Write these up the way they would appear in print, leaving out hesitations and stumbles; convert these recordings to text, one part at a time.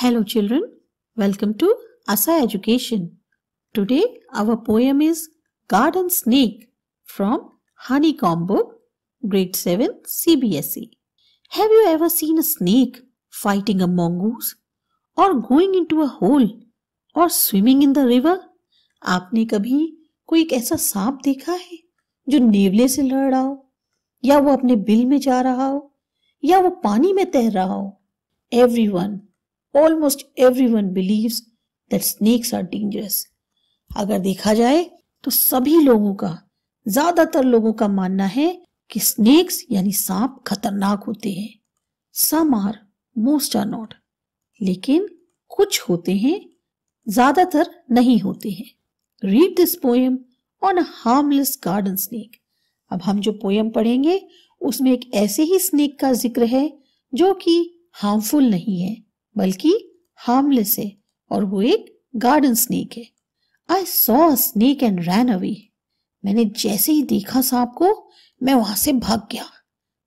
Hello children, welcome to Asa Education. Today our poem is Garden Snake from Honeycomb Book, Grade 7, CBSE. Have you ever seen a snake fighting a mongoose or going into a hole or swimming in the river? आपने कभी कोई एक ऐसा सांप देखा है जो नेवले से लड़ रहा हो या वो अपने बिल में जा रहा हो या वो पानी में तैर रहा हो? Almost everyone believes that snakes are dangerous. अगर देखा जाए तो सभी लोगों का, ज्यादातर लोगों का मानना है कि स्नेक्स यानी सांप खतरनाक होते हैं. Some are, most are not. लेकिन कुछ होते हैं, ज्यादातर नहीं होते हैं. Read this poem on a harmless garden snake. अब हम जो पोयम पढ़ेंगे उसमें एक ऐसे ही स्नेक का जिक्र है जो कि हार्मफुल नहीं है बल्कि हार्मलेस है और वो एक गार्डन स्नेक है. I saw a snake and ran away. मैंने जैसे ही देखा सांप को मैं वहां से भाग गया.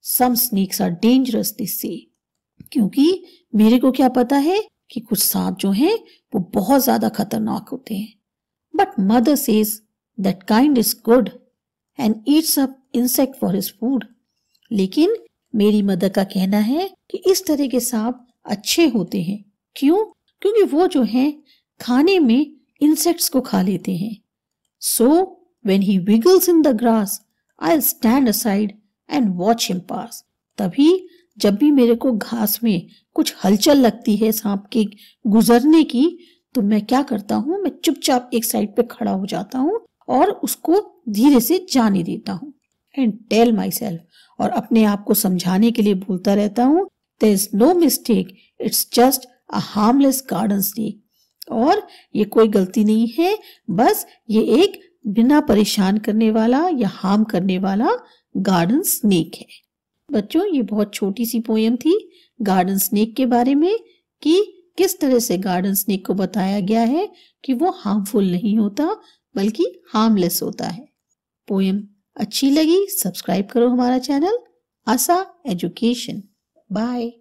Some snakes are dangerous, they say. क्योंकि मेरे को क्या पता है कि कुछ सांप जो हैं वो बहुत ज्यादा खतरनाक होते हैं. But mother says that kind is good and eats up insect for his food. लेकिन मेरी मदर का कहना है कि इस तरह के सांप अच्छे होते हैं. क्यों? क्योंकि वो जो हैं खाने में इंसेक्ट्स को खा लेते हैं. So when he wiggles in the grass, I'll stand aside and watch him pass. तभी जब भी मेरे को घास में कुछ हलचल लगती है सांप के गुजरने की तो मैं क्या करता हूँ, मैं चुपचाप एक साइड पे खड़ा हो जाता हूँ और उसको धीरे से जाने देता हूँ. And tell myself, और अपने आप को समझाने के लिए बोलता रहता हूँ, There is no mistake. It's just a harmless garden snake. और ये कोई गलती नहीं है, बस ये एक बिना परेशान करने वाला या हार्म करने वाला गार्डन स्नेक है. बच्चों, ये बहुत छोटी सी पोएम थी गार्डन स्नेक के बारे में कि किस तरह से गार्डन स्नेक को बताया गया है कि वो हार्मफुल नहीं होता बल्कि हार्मलेस होता है. पोएम अच्छी लगी? सब्सक्राइब करो हमारा चैनल आशा एजुकेशन. Bye.